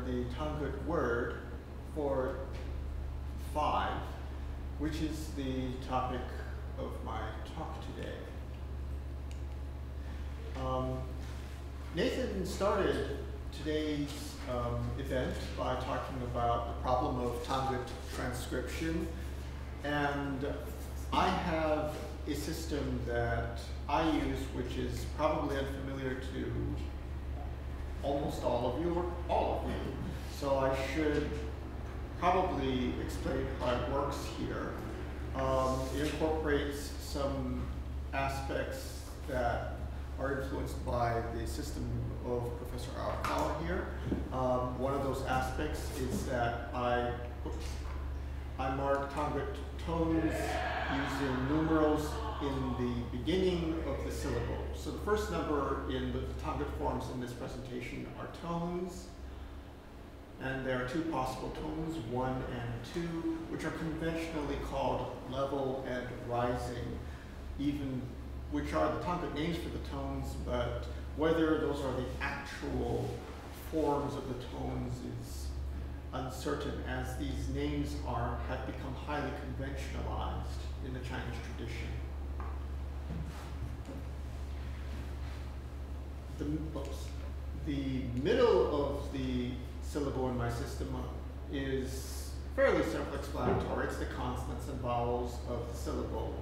discovered the Tangut word for 5, which is the topic of my talk today. Nathan started today's event by talking about the problem of Tangut transcription, and I have a system that I use which is probably unfamiliar to almost all of you or all of you, so I should probably explain how it works here. It incorporates some aspects that are influenced by the system of Professor Arakawa here. One of those aspects is that I mark Tangut tones using numerals in the beginning of the syllable. So the first number in the Tangut forms in this presentation are tones, and there are two possible tones, 1 and 2, which are conventionally called level and rising, even which are the Tangut names for the tones, but whether those are the actual forms of the tones is uncertain, as these names have become highly conventionalized in the Chinese tradition. The middle of the syllable in my system is fairly self-explanatory. It's the consonants and vowels of the syllable.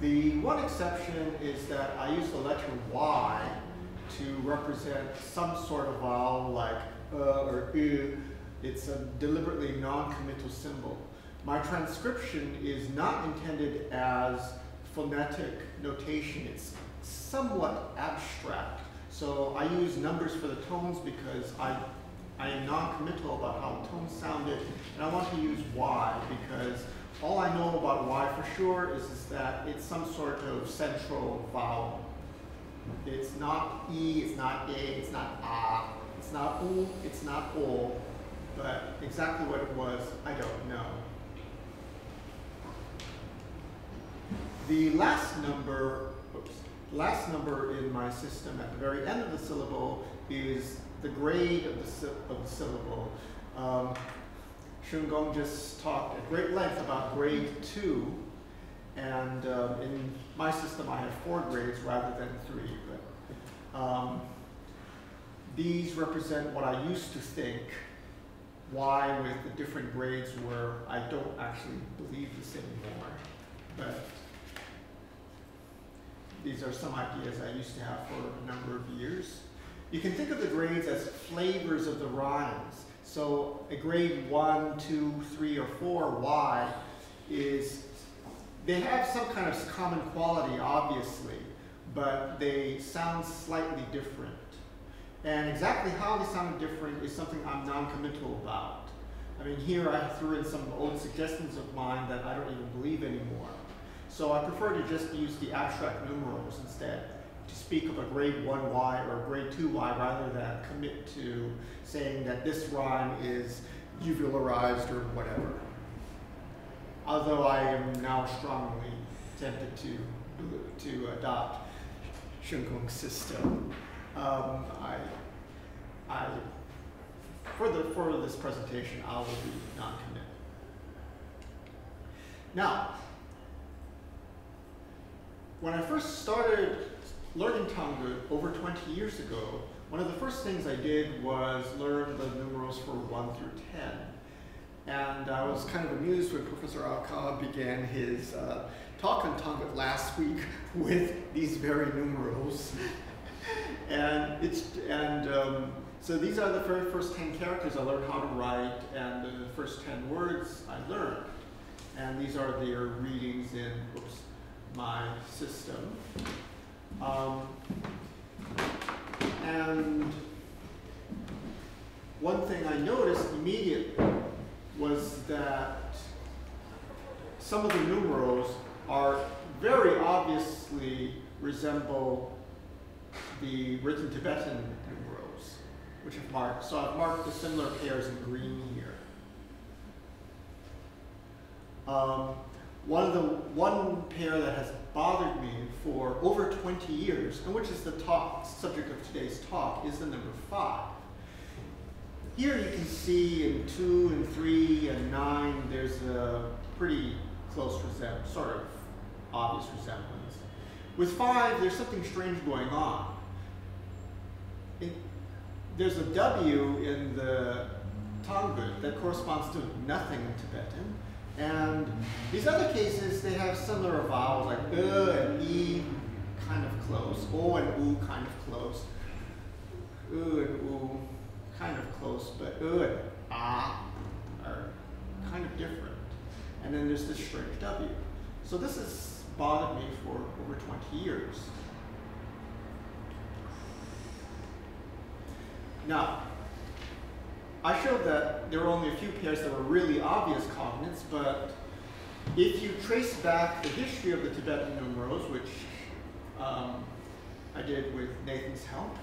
The one exception is that I use the letter Y to represent some sort of vowel, like or U. It's a deliberately non-committal symbol. My transcription is not intended as phonetic notation. It's somewhat abstract. So I use numbers for the tones because I am non-committal about how tones sounded, and I want to use Y because all I know about Y for sure is that it's some sort of central vowel. It's not E, it's not A, it's not A, it's not U, it's not O, but exactly what it was, I don't know. The last number in my system at the very end of the syllable is the grade of the syllable. Shungong just talked at great length about grade 2, and in my system I have 4 grades rather than 3. But these represent what I used to think Y with the different grades where I don't actually believe this anymore. But these are some ideas I used to have for a number of years. You can think of the grades as flavors of the rhymes. So a grade 1, 2, 3, or 4 Y is, they have some kind of common quality, obviously, but they sound slightly different. And exactly how they sound different is something I'm non-committal about. I mean, here I threw in some old suggestions of mine that I don't even believe anymore. So I prefer to just use the abstract numerals instead, to speak of a grade 1 Y or a grade 2 Y rather than commit to saying that this rhyme is uvularized or whatever. Although I am now strongly tempted to adopt Shungong's system. For this presentation, I will be non-committal. Now, when I first started learning Tangut over 20 years ago, one of the first things I did was learn the numerals for 1 through 10. And I was kind of amused when Professor Arakawa began his talk on Tangut last week with these very numerals. So these are the very first 10 characters I learned how to write, and the first 10 words I learned. And these are their readings in my system. And one thing I noticed immediately was that some of the numerals are very obviously resemble the written Tibetan numerals, which I've marked. So I've marked the similar pairs in green here. One pair that has bothered me for over 20 years, and which is the subject of today's talk, is the number 5. Here you can see in 2 and 3 and 9, there's a pretty close resemblance, sort of obvious resemblance. With 5, there's something strange going on. There's a W in the Tangut that corresponds to nothing in Tibetan. And these other cases, they have similar vowels like and E, kind of close, O and U, kind of close, U and U, kind of close, but U and Ah are kind of different. And then there's this strange W. So this has bothered me for over 20 years. Now, I showed that there were only a few pairs that were really obvious cognate, but if you trace back the history of the Tibetan numerals, which I did with Nathan's help,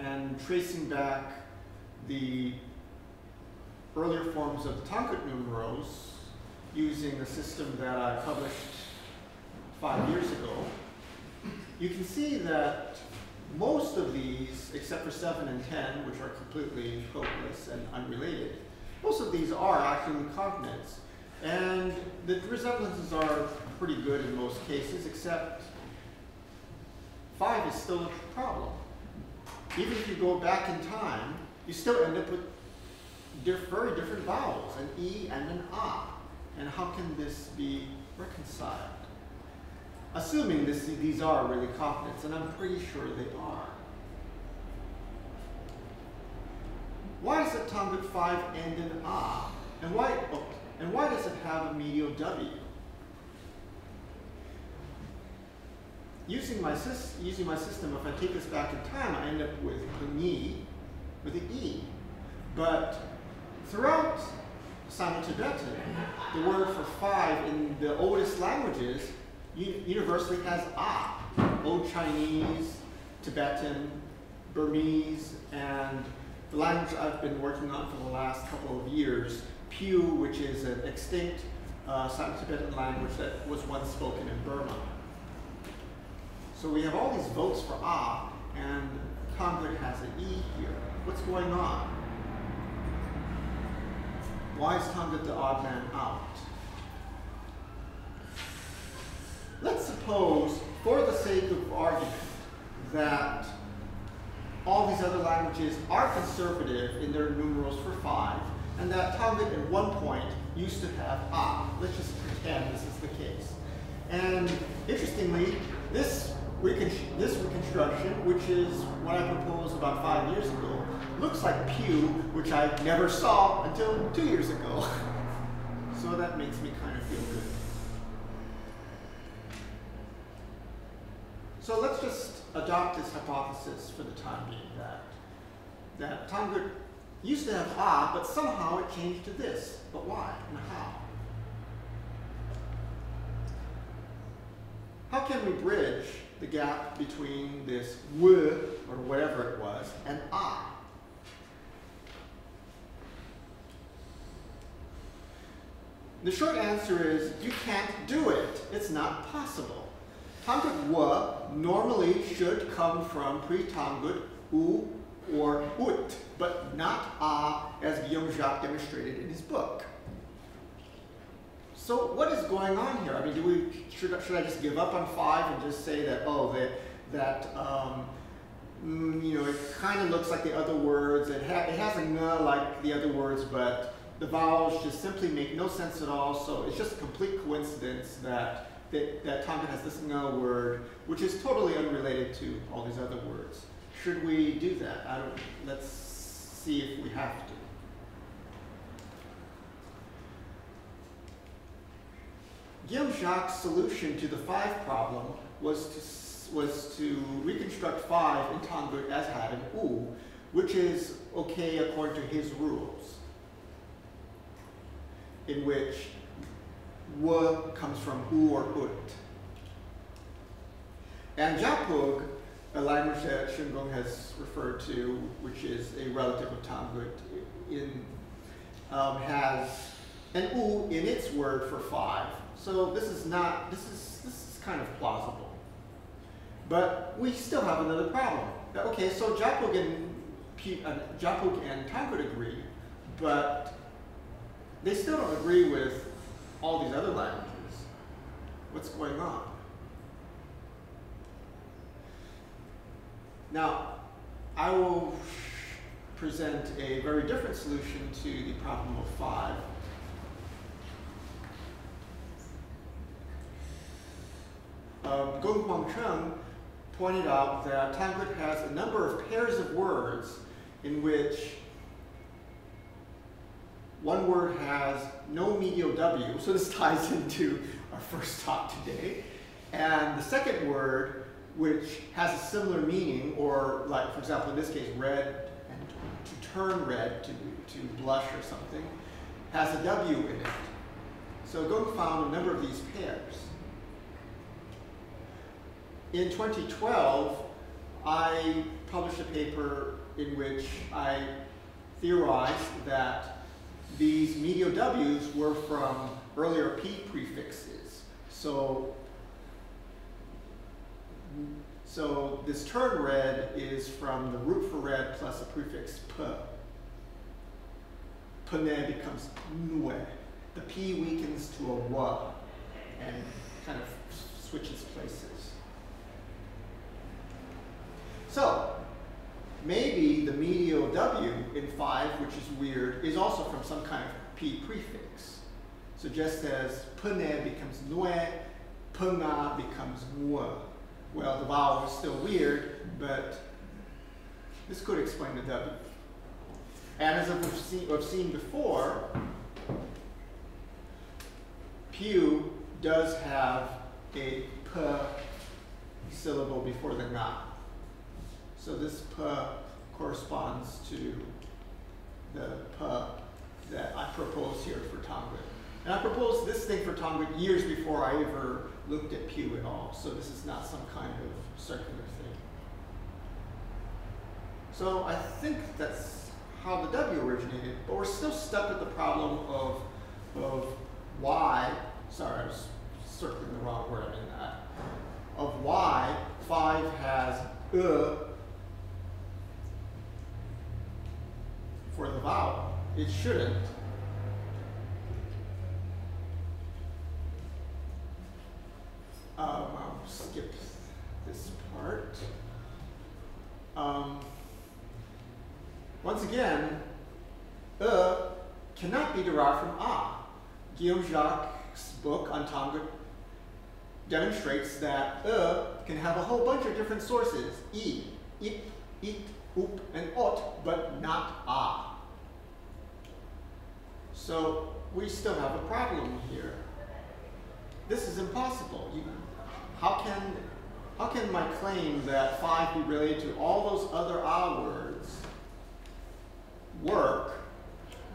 and tracing back the earlier forms of the Tangut numerals using a system that I published 5 years ago, you can see that most of these, except for 7 and 10, which are completely hopeless and unrelated, most of these are actually cognates. And the resemblances are pretty good in most cases, except 5 is still a problem. Even if you go back in time, you still end up with very different vowels, an E and an Ah. And how can this be reconciled? Assuming these are really cognates, and I'm pretty sure they are. Why does the Tangut 5 end in ah? And why does it have a medial W? Using my system, if I take this back in time, I end up with an E. But throughout Sino-Tibetan, the word for 5 in the oldest languages universally has ah. Old Chinese, Tibetan, Burmese, and the language I've been working on for the last couple of years, Piu, which is an extinct Sino-Tibetan language that was once spoken in Burma. So we have all these votes for ah, and Tangut has an E here. What's going on? Why is Tangut the odd man out? Let's suppose, for the sake of argument, that all these other languages are conservative in their numerals for 5, and that Tangut at one point used to have ah. Let's just pretend this is the case. And interestingly, this reconstruction, which is what I proposed about 5 years ago, looks like Pew, which I never saw until 2 years ago. So that makes me kind of feel good. So let's just adopt this hypothesis for the time being that Tangut used to have ah, but somehow it changed to this. But why and how? How can we bridge the gap between this w or whatever it was and ah? The short answer is you can't do it. It's not possible. Tangut wa normally should come from pre-Tangut u or ut, but not ah, as Guillaume Jacques demonstrated in his book. So what is going on here? I mean, should I just give up on 5 and just say that, oh, it kind of looks like the other words. It has a ng like the other words, but the vowels just simply make no sense at all. So it's just a complete coincidence that Tangut has this ng word, which is totally unrelated to all these other words. Should we do that? I don't. Let's see if we have to. Guillaume Jacques' solution to the 5 problem was to reconstruct 5 in Tangut as had an u, which is okay according to his rules, in which w comes from u or ut. And Japug, a language that Shungong has referred to, which is a relative of Tangut, has an u in its word for 5. So this is kind of plausible. But we still have another problem. Okay, so Japug and Jakub and Tancred agree, but they still don't agree with all these other languages. What's going on? Now, I will present a very different solution to the problem of 5. Gong Guangcheng pointed out that Tancred has a number of pairs of words in which one word has no medial W, so this ties into our first talk today, and the second word, which has a similar meaning, or like, for example, in this case, red, and to turn red, to blush or something, has a W in it. So Gong found a number of these pairs. In 2012, I published a paper in which I theorized that these medial W's were from earlier P prefixes. So this turn red is from the root for red plus a prefix P. Pne becomes nwe. The P weakens to a wa and kind of switches places. So maybe the medial W in 5, which is weird, is also from some kind of P prefix. So just as pne becomes nwe, pna becomes nwe. Well, the vowel is still weird, but this could explain the W. And as we've seen before, pew does have a p syllable before the na. So this p corresponds to the p that I propose here for Tancred. And I proposed this thing for Tancred years before I ever looked at pew at all. So this is not some kind of circular thing. So I think that's how the W originated, but we're still stuck with the problem of why, sorry, I was circling the wrong word, I mean that, of why 5 has for the vowel. It shouldn't. I'll skip this part. Once again, cannot be derived from a. Guillaume Jacques's book on Tancred demonstrates that can have a whole bunch of different sources, e, ip, it, oop, and ot, but not a. So we still have a problem here. This is impossible. How can my claim that 5 be related to all those other A words work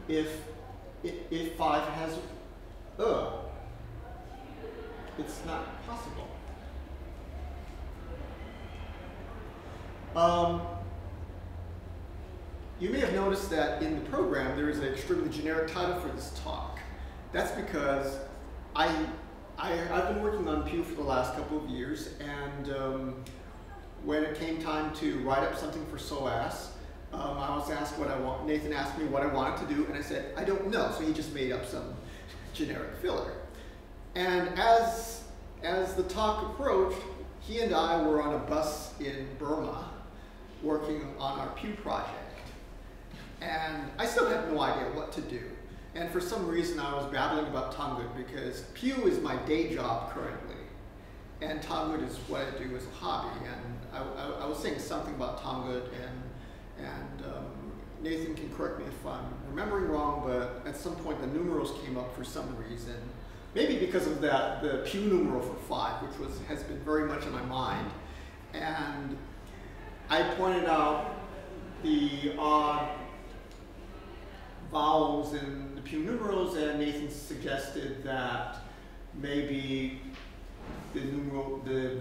if 5 has It's not possible. You may have noticed that in the program there is an extremely generic title for this talk. That's because I've been working on pew for the last couple of years, and when it came time to write up something for SOAS, I was asked what I want. Nathan asked me what I wanted to do, and I said, I don't know. So he just made up some generic filler. And as the talk approached, he and I were on a bus in Burma working on our pew project. And I still had no idea what to do. And for some reason, I was babbling about Tancred because pew is my day job currently. And Tancred is what I do as a hobby. And I was saying something about Tancred, and Nathan can correct me if I'm remembering wrong, but at some point the numerals came up for some reason. Maybe because of that, the pew numeral for 5, which has been very much in my mind. And I pointed out the odd vowels in the pew numerals, and Nathan suggested that maybe the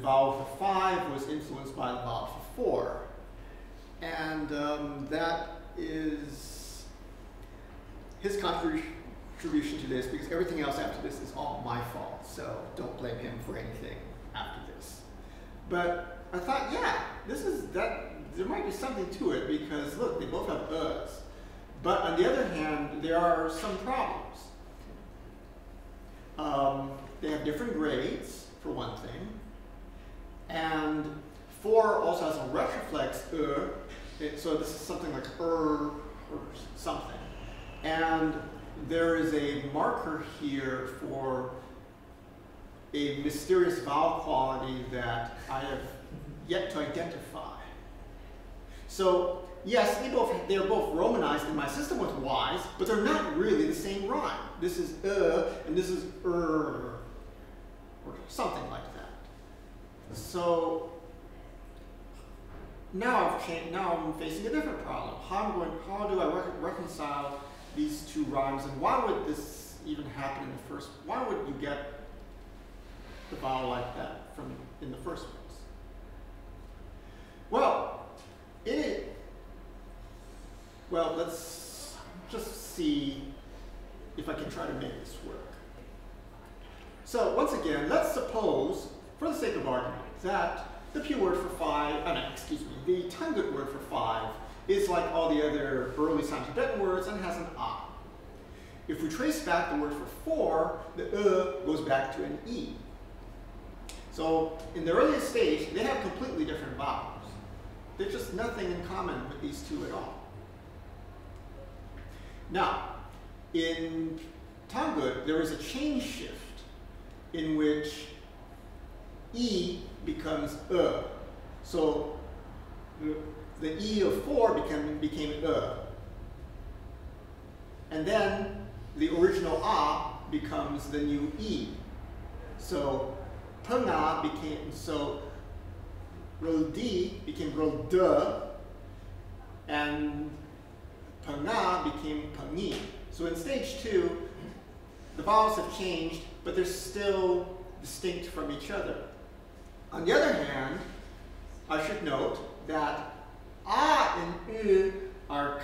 vowel for 5 was influenced by the vowel for 4. And that is his contribution to this, because everything else after this is all my fault, so don't blame him for anything after this. But I thought, yeah, this is that there might be something to it because, look, they both have buzz. But on the other hand, there are some problems. They have different grades, for one thing. And 4 also has a retroflex so this is something like or something. And there is a marker here for a mysterious vowel quality that I have yet to identify. So yes, they're both romanized in my system with Y's, but they're not really the same rhyme. This is and this is or something like that. So now I'm facing a different problem. How do I reconcile these two rhymes, and why would this even happen in the first? Why would you get the vowel like that in the first place? Well, well, let's just see if I can try to make this work. So once again, let's suppose, for the sake of argument, that the P word for 5, the Tangut word for 5 is like all the other early Tibetan words and has an I. If we trace back the word for 4, the goes back to an E. So in the earliest stage, they have completely different vowels. There's just nothing in common with these two at all. Now, in Tangut, there is a chain shift in which E becomes So the E of 4 became And then the original A becomes the new E. So Tana became, so Rodi became Roda, and Pana became Pani. So in stage 2, the vowels have changed, but they're still distinct from each other. On the other hand, I should note that A and U are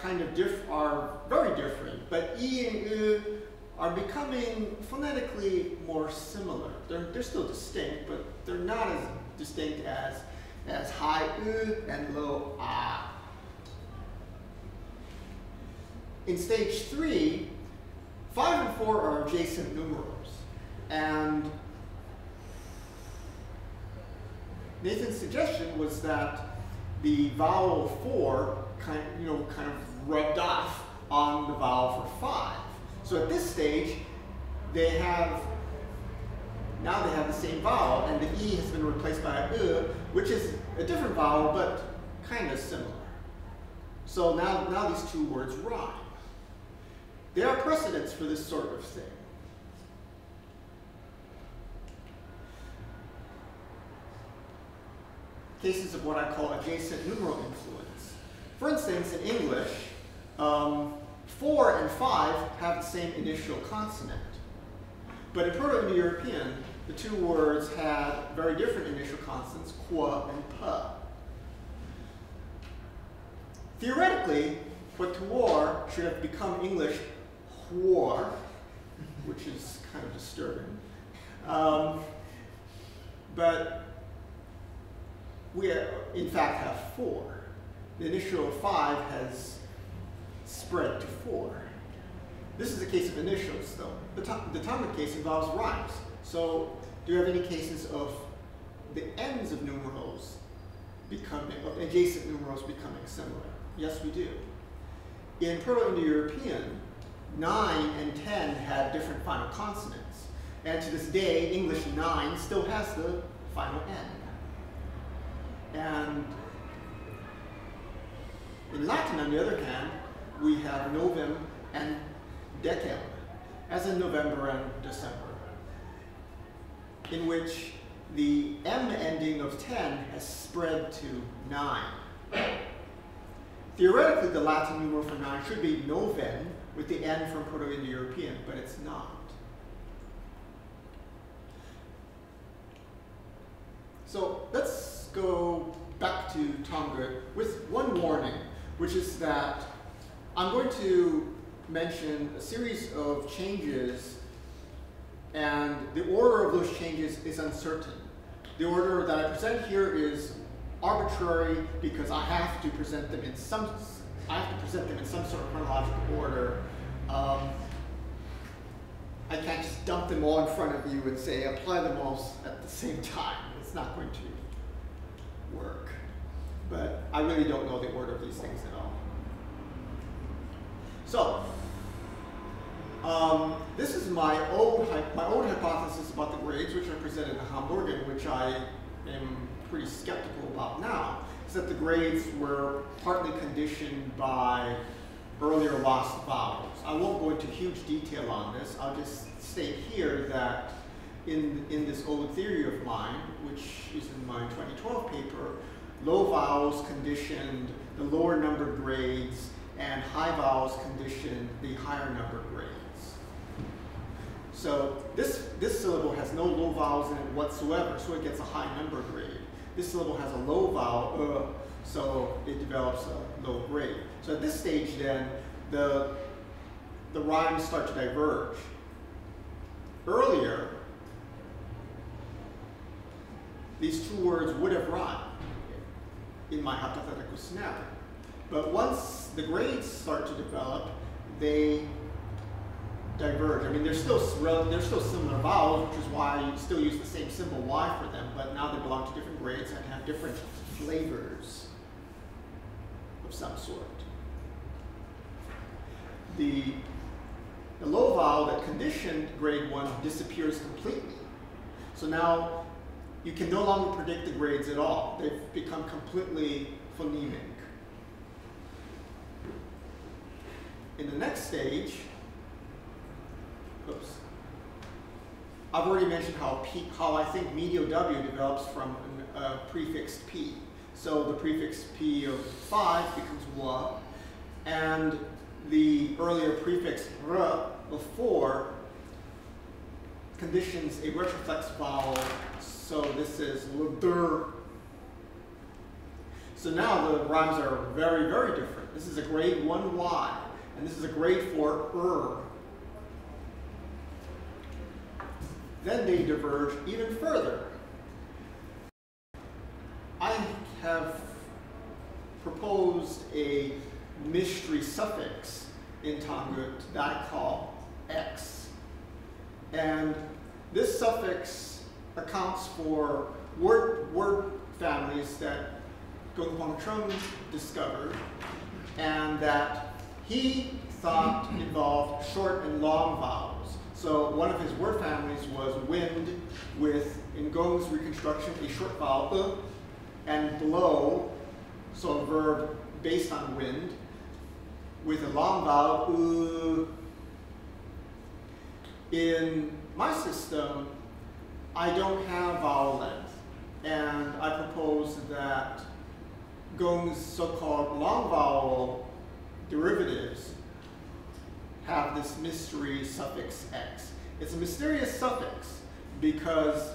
very different, but E and U are becoming phonetically more similar. They're still distinct, but they're not as distinct as high U and low A. In stage 3, 5 and 4 are adjacent numerals, and Nathan's suggestion was that the vowel 4 kind of rubbed off on the vowel for 5. So at this stage, now they have the same vowel, and the E has been replaced by a which is a different vowel but kind of similar. So now these two words rhyme. There are precedents for this sort of thing. Cases of what I call adjacent numeral influence. For instance, in English, 4 and 5 have the same initial consonant. But in Proto-Indo-European, the two words had very different initial consonants, qua and pa. Theoretically, quatuor should have become English huor, which is kind of disturbing. But we, in fact, have 4. The initial 5 has spread to 4. This is a case of initials, though. The Tangut case involves rhymes. So do you have any cases of the ends of numerals becoming, of adjacent numerals becoming similar? Yes, we do. In Proto-Indo-European, 9 and 10 had different final consonants. And to this day, English 9 still has the final end. And in Latin, on the other hand, we have novem and decem, as in November and December, in which the M ending of 10 has spread to 9. Theoretically, the Latin numeral for 9 should be noven, with the N from Proto-Indo-European, but it's not. So let's go back to Tangut with one warning, which is that I'm going to mention a series of changes, and the order of those changes is uncertain. The order that I present here is arbitrary because I have to present them in some sort of chronological order. I can't just dump them all in front of you and say apply them all at the same time. It's not going to work. But I really don't know the order of these things at all. So this is my own hypothesis about the grades, which I presented in Hamburg, and which I am pretty skeptical about now, is that the grades were partly conditioned by earlier lost vowels. I won't go into huge detail on this. I'll just state here that in this old theory of mine, which is in my 2012 paper, low vowels conditioned the lower number grades and high vowels conditioned the higher number grades. So this syllable has no low vowels in it whatsoever, so it gets a high number grade. This syllable has a low vowel, so it develops a low grade. So at this stage then, the rhymes start to diverge. Earlier, these two words would have rhymed in my hypothetical scenario. But once the grades start to develop, they diverge. I mean, they're still similar vowels, which is why you still use the same symbol Y for them, but now they belong to different grades and have different flavors of some sort. The low vowel that conditioned grade 1 disappears completely. So now you can no longer predict the grades at all. They've become completely phonemic. In the next stage, oops, I've already mentioned how I think medial W develops from a prefixed P. So the prefix P of 5 becomes wa, and the earlier prefix R of 4 conditions a retroflex vowel, so this is LDR. So now the rhymes are very, very different. This is a grade 1 Y, and this is a grade 4 R. Then they diverge even further. I have proposed a mystery suffix in Tangut that I call X. And this suffix accounts for word families that Gong Huangcheng discovered and that he thought involved short and long vowels. So one of his word families was wind, with, in Gong's reconstruction, a short vowel, and blow, so a verb based on wind, with a long vowel, In my system, I don't have vowel length, and I propose that Gong's so-called long vowel derivatives have this mystery suffix X. It's a mysterious suffix because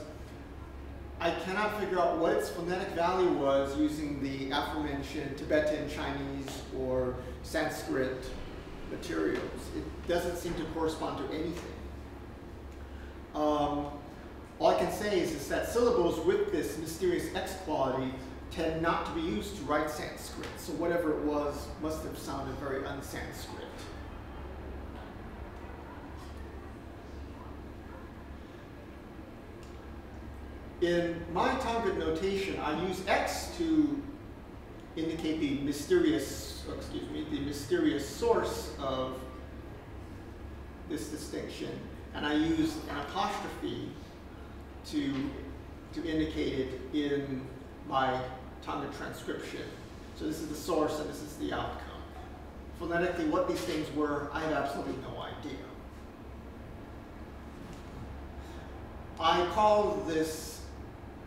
I cannot figure out what its phonetic value was using the aforementioned Tibetan, Chinese, or Sanskrit materials. It doesn't seem to correspond to anything. All I can say is that syllables with this mysterious X quality tend not to be used to write Sanskrit, so whatever it was must have sounded very un-Sanskrit. In my Tangut notation, I use X to indicate the mysterious source of this distinction, and I use an apostrophe to indicate it in my Tangut transcription. So this is the source and this is the outcome. Phonetically, what these things were, I have absolutely no idea. I call this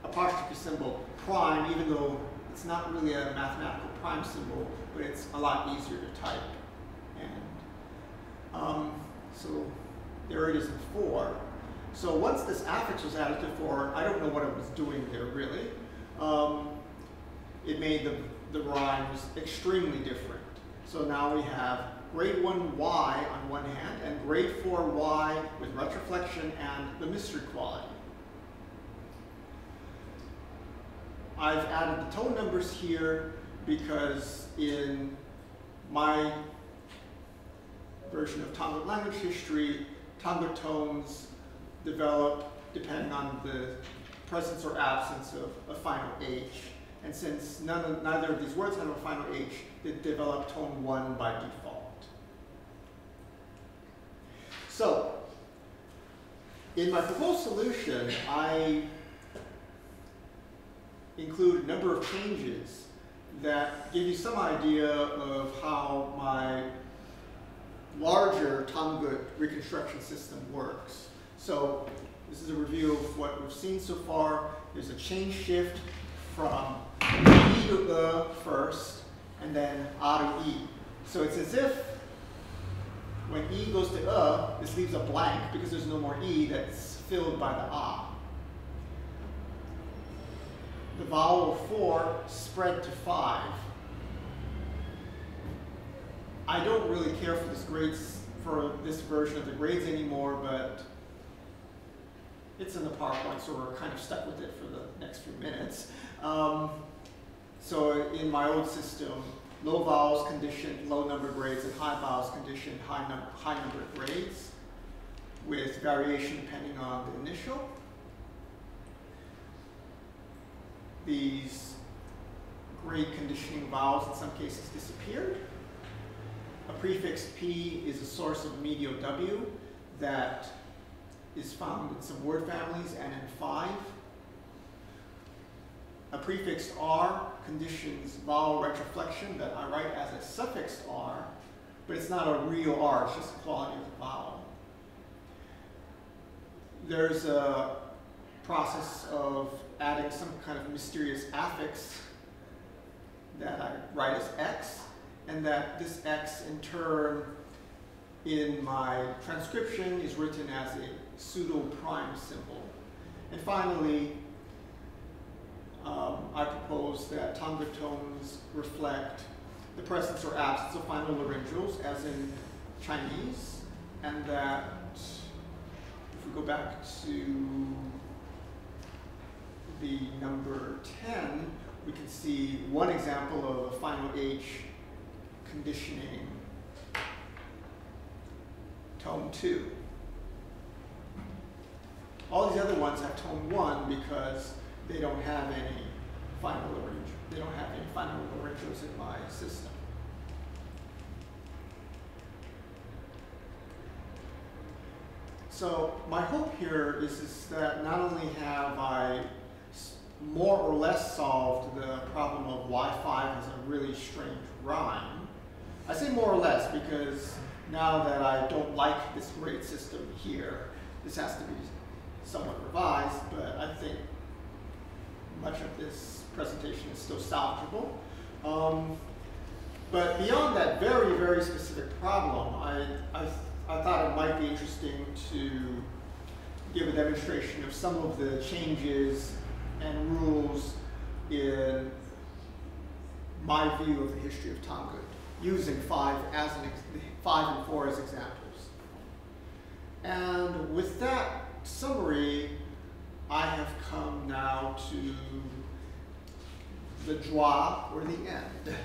apostrophe symbol prime, even though it's not really a mathematical prime symbol, but it's a lot easier to type. And so there it is in 4. So once this affix was added to 4, I don't know what it was doing there really. It made the rhymes extremely different. So now we have grade 1 Y on one hand, and grade 4 Y with retroflexion and the mystery quality. I've added the tone numbers here because in my version of Tongan language history, Tongan tones develop depending on the presence or absence of a final H. And since neither of these words have a final H, they develop tone 1 by default. So, in my proposed solution, I include a number of changes that give you some idea of how my larger Tangut reconstruction system works. So, this is a review of what we've seen so far. There's a change shift from E to first, and then A to E. So it's as if when E goes to this leaves a blank because there's no more E that's filled by the A. The vowel 4 spread to 5. I don't really care for this version of the grades anymore, but it's in the PowerPoint, so we're kind of stuck with it for the next few minutes. So in my old system, low vowels conditioned low number grades and high vowels conditioned high number grades with variation depending on the initial. These grade conditioning vowels in some cases disappeared. A prefix P is a source of medial W that is found in some word families and in 5. A prefix R conditions vowel retroflexion that I write as a suffixed R, but it's not a real R, it's just the quality of the vowel. There's a process of adding some kind of mysterious affix that I write as X, and that this X in turn in my transcription is written as a pseudo-prime symbol. And finally, I propose that Tonga tones reflect the presence or absence of final laryngeals, as in Chinese, and that if we go back to the number 10, we can see one example of a final H conditioning tone 2. All these other ones have tone 1 because they don't have any final laryngeals. They don't have any final laryngeals in my system. So my hope here is that not only have I more or less solved the problem of why 5 is a really strange rhyme. I say more or less because now that I don't like this grade system here, this has to be somewhat revised, but I think much of this presentation is still salvageable. But beyond that very, very specific problem, I thought it might be interesting to give a demonstration of some of the changes and rules in my view of the history of Tangut, using 5 and 4 as examples. And with that summary, I have come now to the Jwa, or the end.